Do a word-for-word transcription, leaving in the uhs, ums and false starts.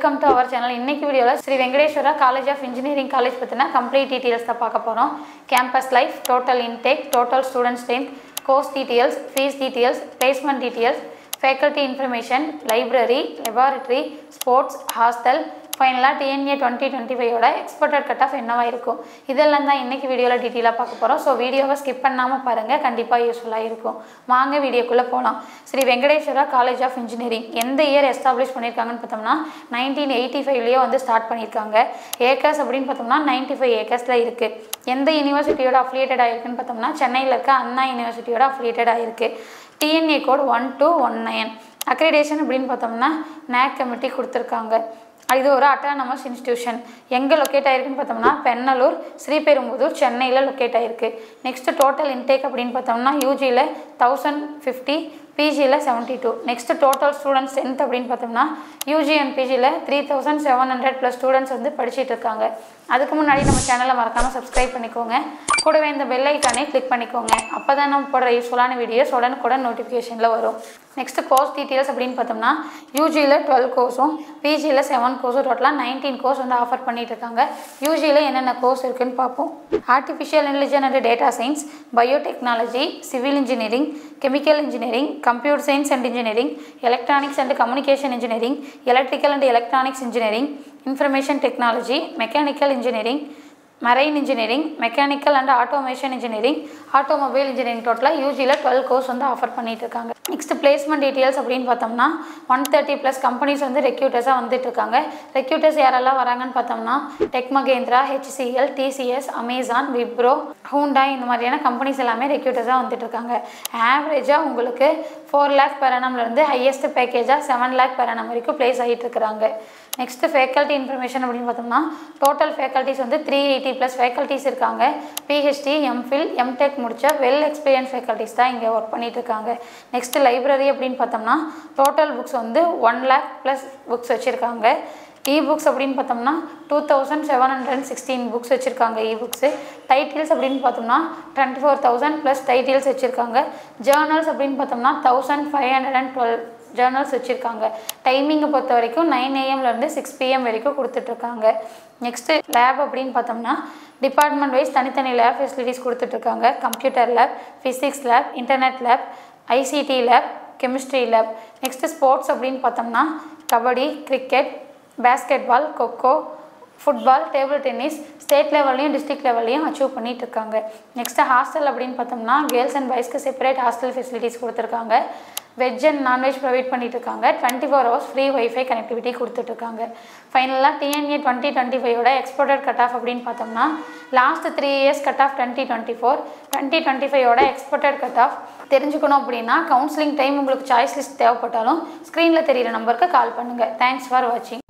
Welcome to our channel. In this video, Sri Venkateshwara College of Engineering College pathina complete details tha paaka porom. Campus life, total intake, total student strength, course details, fees details, placement details, faculty information, library, laboratory, sports, hostel. Finally, T N E A twenty twenty-five oda expected cut off enna va irukum idellam da inniki video la detail la paakaporom so video va skip pannama parunga kandipa useful a irukum vaanga video kulla polam Sri Venkateshwara College of Engineering endha year establish panirukanga nu pathomna nineteen eighty-five liye vandu start panirukanga acres appdin pathomna ninety-five acres la irukku endha university oda affiliated a irukku nu pathomna Chennai la irukka Anna University oda affiliated a irukku T N E A code one two one nine accreditation appdin pathomna N A A C committee kuduthirukanga This is an autonomous institution. Where is located? Penalur, Sriperumbudur, Chennai located. Next, total intake is U G one thousand fifty, P G seventy-two. Next, total students strength U G and P G three thousand seven hundred plus students are studying. That's why you channel subscribe to our channel. Click the bell icon. Click the videos and notification. Next, course details U G twelve courses, P G seven courses, total nineteen courses offer U G enna course Artificial Intelligence and Data Science, Biotechnology, Civil Engineering, Chemical Engineering, Computer Science and Engineering, Electronics and Communication Engineering, Electrical and Electronics Engineering, Information Technology, Mechanical Engineering, Marine Engineering, Mechanical and Automation Engineering, Automobile Engineering total U G twelve course offer panniterukanga. Next placement details appdin pathomna one hundred thirty plus companies vandu recruiters ah vandirukanga. Recruiters yarala varanga nu pathomna Tech Mahindra, H C L, T C S, Amazon, Vibro, Hyundai indha mariyana companies ellame recruiters ah vandirukanga. Average ah ungalku four lakh per annum la irundhu highest package ah seven lakh per annum varaiku place aiterukanga. Next faculty information appdin pathomna total faculties vandu three eighty plus faculties irukanga. P H D, M Phil, M Tech mudicha well experienced faculties da inga work panniterukanga. Next library appdin pathomna total books vandu one lakh plus books vechirukanga. E-books appdin pathomna two thousand seven hundred sixteen books vechirukanga e-books. Titles appdin pathomna twenty-four thousand plus titles vechirukanga. Journals appdin pathomna one thousand five hundred twelve journals vechirukanga. Timing பொறுத்த வரைக்கும் nine A M ல இருந்து six P M வரைக்கும் கொடுத்துட்டு இருக்காங்க. Next lab அப்படினு பார்த்தோம்னா department wise தனித்தனி lab facilities கொடுத்துட்டு இருக்காங்க. Computer lab, physics lab, internet lab, I C T lab, chemistry lab. Next sports அப்படினு பார்த்தோம்னா kabaddi, cricket, basketball, coco, football, table tennis, state level and district level achieve பண்ணிட்டு இருக்காங்க. Next hostel அப்படினு பார்த்தோம்னா girls and boys க்கு separate hostel facilities கொடுத்திருக்காங்க. Veg and non-veg provide twenty-four hours free Wi-Fi connectivity. Finally, T N E A twenty twenty-five oda exported cutoff appdin pathomna last three years cutoff twenty twenty-four, twenty twenty-five oda exported cutoff. Therinjikonu appdina counseling time ungalku choice list thevapadalum screen la theriyra number ku call pannunga. Thanks for watching.